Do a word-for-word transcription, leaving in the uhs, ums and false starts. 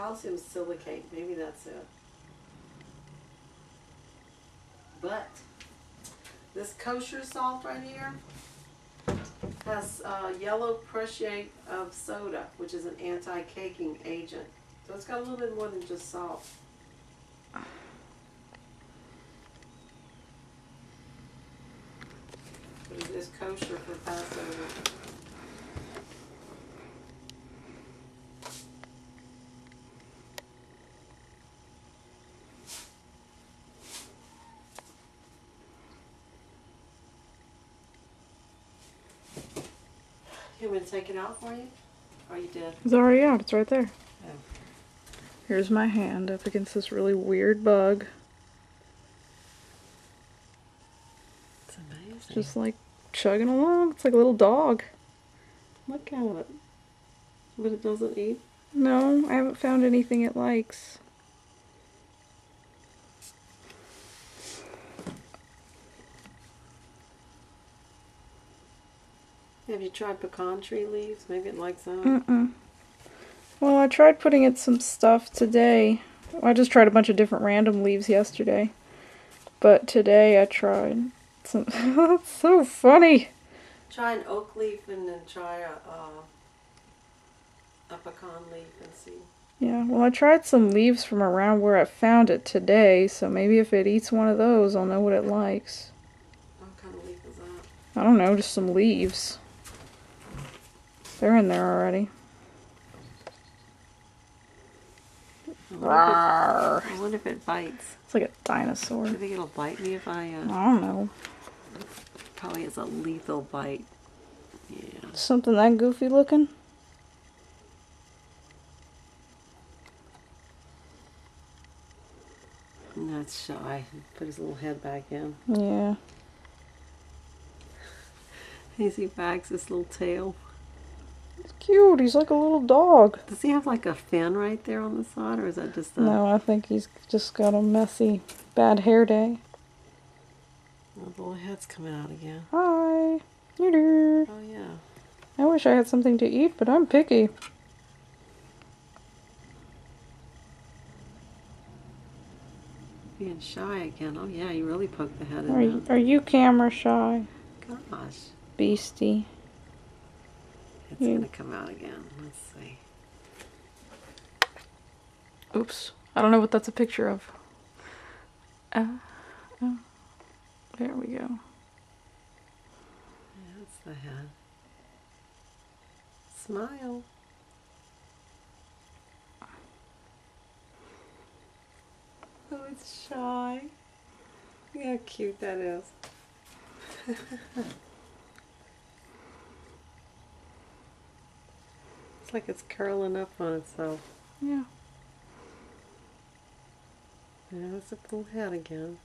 calcium silicate. Maybe that's it. But this kosher salt right here has uh, yellow prussiate of soda, which is an anti-caking agent. So it's got a little bit more than just salt. But it is kosher for Passover. You want me to take it out for you? Or you did? It's already out. It's right there. Oh. Here's my hand up against this really weird bug. It's amazing. It's just like chugging along. It's like a little dog. Look at it. But it doesn't eat? No, I haven't found anything it likes. Have you tried pecan tree leaves? Maybe it likes that. Mm-mm. Well, I tried putting in some stuff today. I just tried a bunch of different random leaves yesterday. But today I tried some... That's so funny! Try an oak leaf and then try a, uh, a pecan leaf and see. Yeah, well I tried some leaves from around where I found it today, so maybe if it eats one of those, I'll know what it likes. What kind of leaf is that? I don't know, just some leaves. They're in there already. I wonder, if it, I wonder if it bites. It's like a dinosaur. Do you think it'll bite me if I... Uh, I don't know. Probably it's a lethal bite. Yeah. Something that goofy looking? That's shy. He put his little head back in. Yeah. As he wags his little tail. He's cute. He's like a little dog. Does he have like a fin right there on the side, or is that just a... No, I think he's just got a messy, bad hair day. The little head's coming out again. Hi. Doo-doo. Oh, yeah. I wish I had something to eat, but I'm picky. Being shy again. Oh, yeah, you really poked the head in. Are you, are you camera shy? Gosh. Beastie. It's going to come out again. Let's see. Oops. I don't know what that's a picture of. Uh, uh, there we go. Yeah, that's the head. Smile. Oh, it's shy. Look how cute that is. Like it's curling up on itself. Yeah. Now it's a little head again.